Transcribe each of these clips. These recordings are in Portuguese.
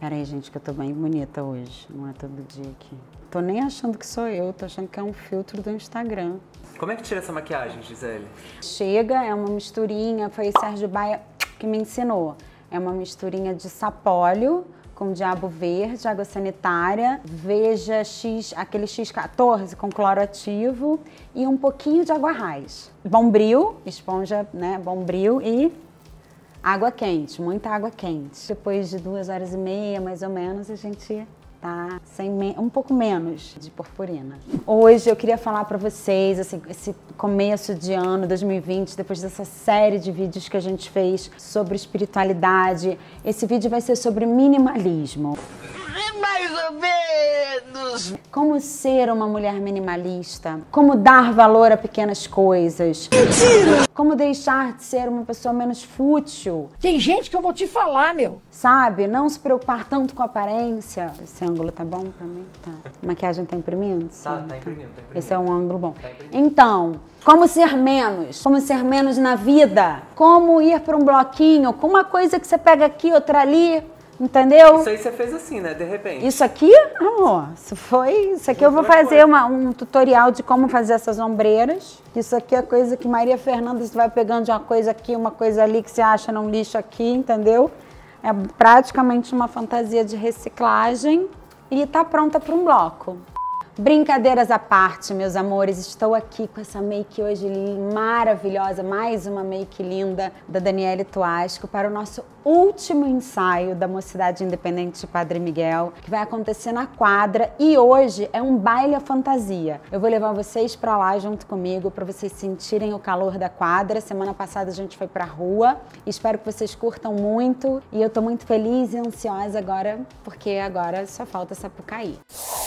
Peraí, gente, que eu tô bem bonita hoje, não é todo dia aqui. Tô nem achando que sou eu, tô achando que é um filtro do Instagram. Como é que tira essa maquiagem, Gisele? Chega, é uma misturinha, foi o Sérgio Baia que me ensinou. É uma misturinha de sapólio com diabo verde, água sanitária, veja aquele X14 com cloro ativo e um pouquinho de água raiz. Bombril, esponja, né, bombril e água quente, muita água quente. Depois de 2 horas e meia, mais ou menos, a gente tá sem um pouco menos de purpurina. Hoje eu queria falar pra vocês, assim, esse começo de ano, 2020, depois dessa série de vídeos que a gente fez sobre espiritualidade. Esse vídeo vai ser sobre minimalismo. Mais ou menos! Como ser uma mulher minimalista? Como dar valor a pequenas coisas? Mentira! Como deixar de ser uma pessoa menos fútil? Tem gente que eu vou te falar, meu! Sabe? Não se preocupar tanto com a aparência. Esse ângulo tá bom pra mim? Tá. A maquiagem tá imprimindo? Tá, tá imprimindo, tá imprimindo. Esse é um ângulo bom. Tá então, como ser menos? Como ser menos na vida? Como ir pra um bloquinho com uma coisa que você pega aqui, outra ali? Entendeu? Isso aí você fez assim, né? De repente. Isso aqui, amor, isso foi... Isso aqui eu vou fazer um tutorial de como fazer essas ombreiras. Isso aqui é coisa que Maria Fernanda, você vai pegando de uma coisa aqui, uma coisa ali que você acha num lixo aqui, entendeu? É praticamente uma fantasia de reciclagem e tá pronta para um bloco. Brincadeiras à parte, meus amores, estou aqui com essa make hoje maravilhosa, mais uma make linda da Daniele Tuasco para o nosso último ensaio da Mocidade Independente de Padre Miguel, que vai acontecer na quadra e hoje é um baile à fantasia. Eu vou levar vocês para lá junto comigo para vocês sentirem o calor da quadra. Semana passada a gente foi para a rua, espero que vocês curtam muito e eu tô muito feliz e ansiosa agora, porque agora só falta Sapucaí.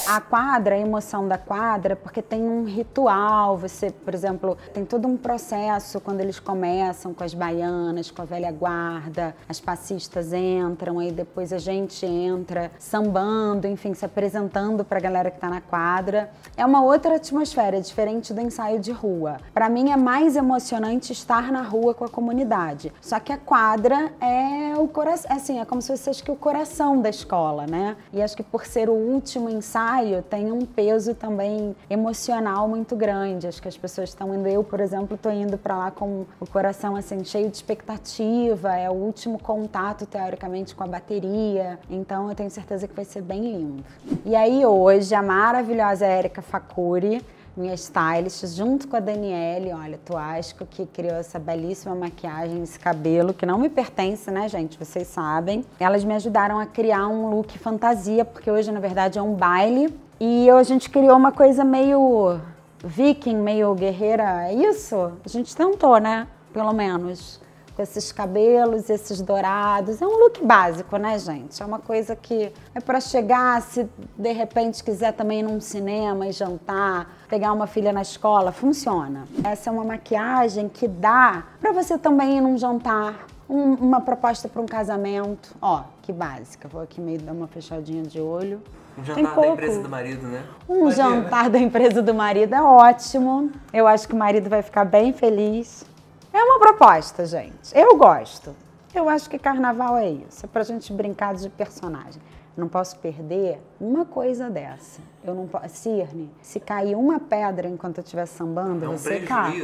A quadra, a emoção da quadra, porque tem um ritual, você, por exemplo, tem todo um processo quando eles começam com as baianas, com a velha guarda, as passistas entram, aí depois a gente entra sambando, enfim, se apresentando pra galera que tá na quadra. É uma outra atmosfera, diferente do ensaio de rua. Pra mim é mais emocionante estar na rua com a comunidade, só que a quadra é o coração, assim, é como se fosse acho que o coração da escola, né? E acho que por ser o último ensaio, tem um peso também emocional muito grande. Acho que as pessoas estão indo, eu, por exemplo, estou indo para lá com o coração assim cheio de expectativa, é o último contato teoricamente com a bateria, então eu tenho certeza que vai ser bem lindo. E aí hoje a maravilhosa Erika Facuri, minha stylist, junto com a Daniele, olha, Tuasco, que criou essa belíssima maquiagem, esse cabelo, que não me pertence, né, gente? Vocês sabem. Elas me ajudaram a criar um look fantasia, porque hoje, na verdade, é um baile. E a gente criou uma coisa meio viking, meio guerreira. Isso? A gente tentou, né? Pelo menos. Com esses cabelos, esses dourados. É um look básico, né, gente? É uma coisa que é pra chegar, se de repente quiser também ir num cinema e jantar, pegar uma filha na escola, funciona. Essa é uma maquiagem que dá pra você também ir num jantar, uma proposta pra um casamento. Ó, que básica. Vou aqui meio dar uma fechadinha de olho. Um jantar da empresa do marido, né? Um jantar da empresa do marido é ótimo. Eu acho que o marido vai ficar bem feliz. É uma proposta, gente. Eu gosto. Eu acho que carnaval é isso. É pra gente brincar de personagem. Não posso perder uma coisa dessa. Eu não posso... Cirne, se cair uma pedra enquanto eu estiver sambando, você cata.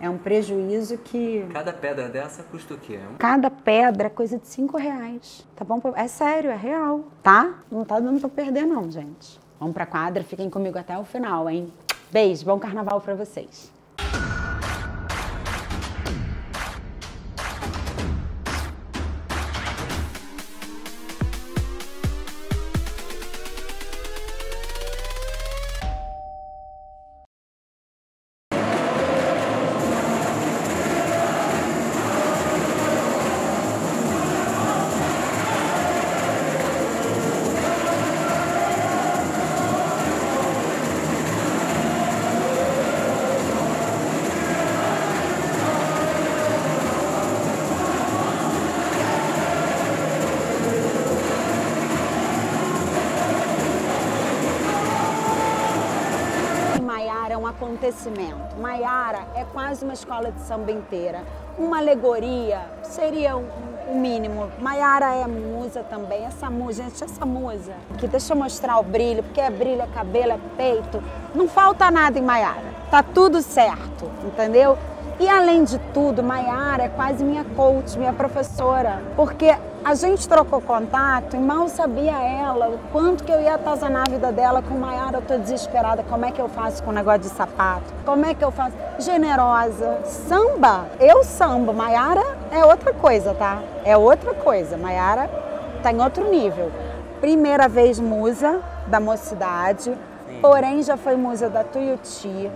É um prejuízo que... Cada pedra dessa custa o quê? Cada pedra é coisa de R$5, tá bom? É sério, é real, tá? Não tá dando pra perder não, gente. Vamos pra quadra, fiquem comigo até o final, hein? Beijo, bom carnaval pra vocês. Acontecimento. Mayara é quase uma escola de samba inteira, uma alegoria, seria um o mínimo. Mayara é musa também, essa musa, gente, essa musa. Aqui, deixa eu mostrar o brilho, porque é brilho, é cabelo, é peito. Não falta nada em Mayara, tá tudo certo, entendeu? E além de tudo, Mayara é quase minha coach, minha professora, porque a gente trocou contato e mal sabia ela o quanto que eu ia atazanar a vida dela. Com Mayara eu tô desesperada, como é que eu faço com o negócio de sapato? Como é que eu faço? Generosa, samba, eu sambo, Mayara é outra coisa, tá? É outra coisa, Mayara tá em outro nível. Primeira vez musa da Mocidade, sim, porém já foi musa da Tuiuti,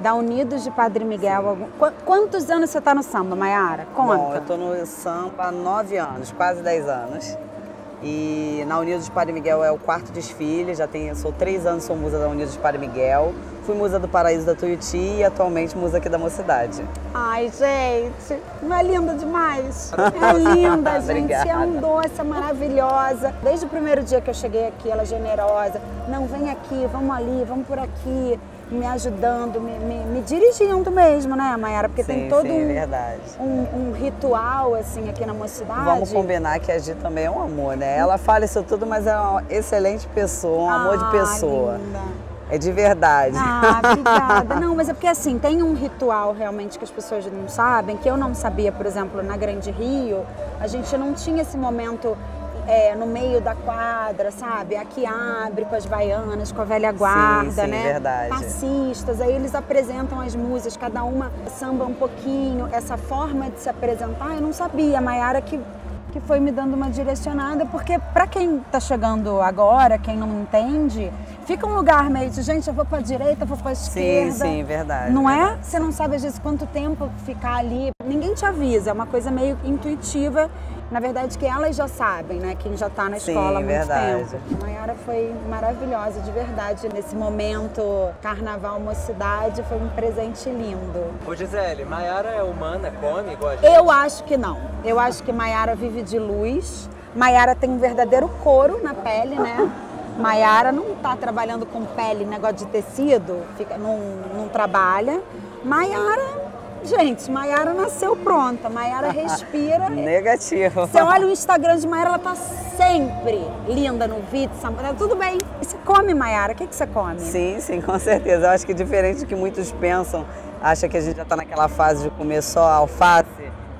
da Unidos de Padre Miguel. Quantos anos você está no samba, Mayara? Conta. Bom, eu estou no samba há 9 anos, quase 10 anos. E na Unidos de Padre Miguel é o 4º desfile, já tenho, sou 3 anos, sou musa da Unidos de Padre Miguel. Fui musa do Paraíso da Tuiuti e atualmente musa aqui da Mocidade. Ai, gente, não é linda demais? É linda, gente, é um doce, é maravilhosa. Desde o primeiro dia que eu cheguei aqui, ela é generosa. Não, vem aqui, vamos ali, vamos por aqui. Me ajudando, me dirigindo mesmo, né, Mayara? Porque sim, tem todo um ritual, assim, aqui na Mocidade. Vamos combinar que a Gi também é um amor, né? Ela fala isso tudo, mas é uma excelente pessoa, um amor de pessoa. Linda. É de verdade. Ah, obrigada. Não, mas é porque assim, tem um ritual realmente que as pessoas não sabem, que eu não sabia, por exemplo, na Grande Rio, a gente não tinha esse momento no meio da quadra, sabe? Aqui abre com as baianas, com a velha guarda, sim, né? Verdade. Passistas, aí eles apresentam as musas, cada uma samba um pouquinho. Essa forma de se apresentar, eu não sabia, Mayara que foi me dando uma direcionada, porque para quem tá chegando agora, quem não entende, fica um lugar meio de, gente, eu vou pra direita, eu vou pra esquerda. Sim, sim, verdade. Não é? Você não sabe, às vezes, quanto tempo ficar ali. Ninguém te avisa, é uma coisa meio intuitiva. Na verdade, que elas já sabem, né? Quem já tá na escola há muito tempo. A Mayara foi maravilhosa, de verdade. Nesse momento, carnaval, Mocidade, foi um presente lindo. Ô Gisele, Mayara é humana, come igual a gente? Eu acho que não. Eu acho que Mayara vive de luz. Mayara tem um verdadeiro couro na pele, né? Mayara não tá trabalhando com pele, negócio de tecido, fica, não trabalha. Mayara... Gente, Mayara nasceu pronta, Mayara respira. Negativo. Você olha o Instagram de Mayara, ela tá sempre linda no vídeo, tudo bem. E você come, Mayara? O que você come? Sim, sim, com certeza. Eu acho que diferente do que muitos pensam, acha que a gente já tá naquela fase de comer só alface.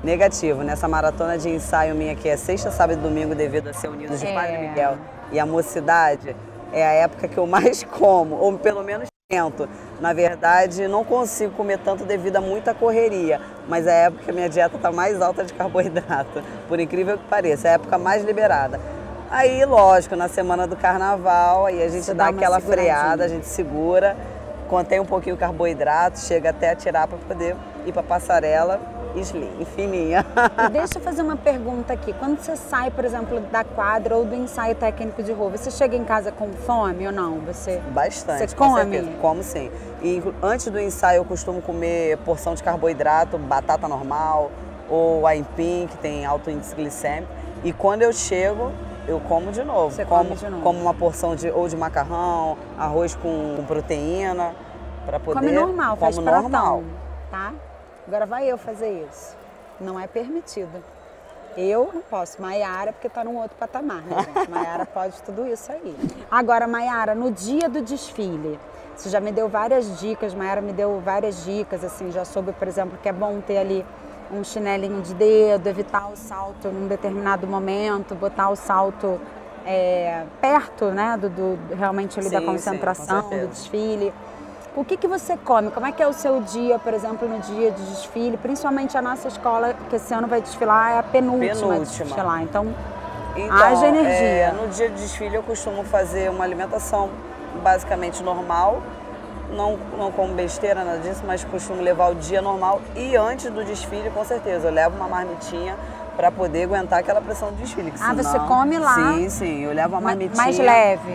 Negativo, nessa maratona de ensaio minha que é sexta, sábado e domingo devido a ser Unidos de Padre Miguel e a Mocidade, é a época que eu mais como, ou pelo menos tento. Na verdade, não consigo comer tanto devido a muita correria, mas é a época que a minha dieta está mais alta de carboidrato, por incrível que pareça, é a época mais liberada. Aí, lógico, na semana do carnaval, aí a gente dá aquela freada, a gente segura, contém um pouquinho o carboidrato, chega até a tirar para poder ir para passarela fininha. Deixa eu fazer uma pergunta aqui. Quando você sai, por exemplo, da quadra ou do ensaio técnico de rua, você chega em casa com fome ou não? Você bastante. Você come? Com certeza. Como sim. E antes do ensaio eu costumo comer porção de carboidrato, batata normal ou aipim, que tem alto índice glicêmico. E quando eu chego, eu como de novo. Você come de novo? Como uma porção de macarrão, arroz com proteína, para poder... Come normal, faz normal, tá? Agora vai eu fazer isso. Não é permitido. Eu não posso. Mayara, porque tá num outro patamar, né, gente? Mayara pode tudo isso aí. Agora, Mayara, no dia do desfile, você já me deu várias dicas, Mayara me deu várias dicas, assim, já soube, por exemplo, que é bom ter ali um chinelinho de dedo, evitar o salto num determinado momento, botar o salto perto, né, do realmente ali, sim, da concentração, sim, do desfile. O que você come? Como é que é o seu dia, por exemplo, no dia de desfile? Principalmente a nossa escola, que esse ano vai desfilar, é a penúltima. De desfilar. Então haja energia. No dia de desfile eu costumo fazer uma alimentação basicamente normal. Não como besteira, nada disso, mas costumo levar o dia normal. E antes do desfile, com certeza, eu levo uma marmitinha para poder aguentar aquela pressão do desfile. Que senão... você come lá? Sim, sim. Eu levo uma marmitinha. Mais leve?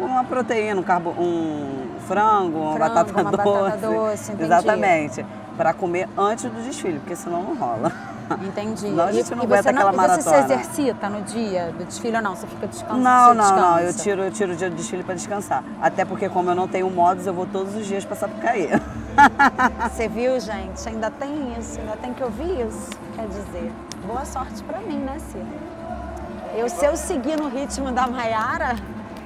Uma proteína, um frango, uma batata doce. Entendi. Exatamente, para comer antes do desfile, porque senão não rola. Entendi. Não, a gente não aguenta aquela maratona. E você se exercita no dia do desfile ou não? Você fica descansando? Não, eu tiro o dia do desfile para descansar. Até porque como eu não tenho modos, eu vou todos os dias para Sapucaí. Você viu, gente? Ainda tem isso, ainda tem que ouvir isso. Quer dizer, boa sorte pra mim, né, Ciro? Se eu seguir no ritmo da Mayara,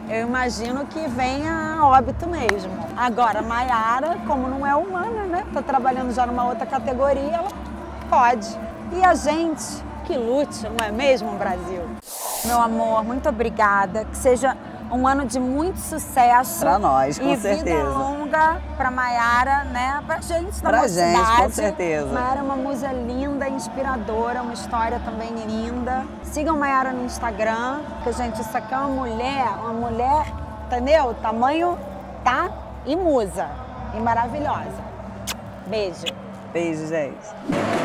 eu imagino que venha a óbito mesmo. Agora, Mayara, como não é humana, né? Tá trabalhando já numa outra categoria, ela pode. E a gente que lute, não é mesmo, Brasil? Meu amor, muito obrigada. Que seja um ano de muito sucesso. Pra nós, com certeza. E vida longa pra Mayara, né? Pra gente da Mocidade. Pra gente, com certeza. Mayara é uma musa linda, inspiradora, uma história também linda. Sigam Mayara no Instagram, porque, gente, isso aqui é uma mulher, entendeu? Tamanho, tá? E musa. E maravilhosa. Beijo. Beijo, gente.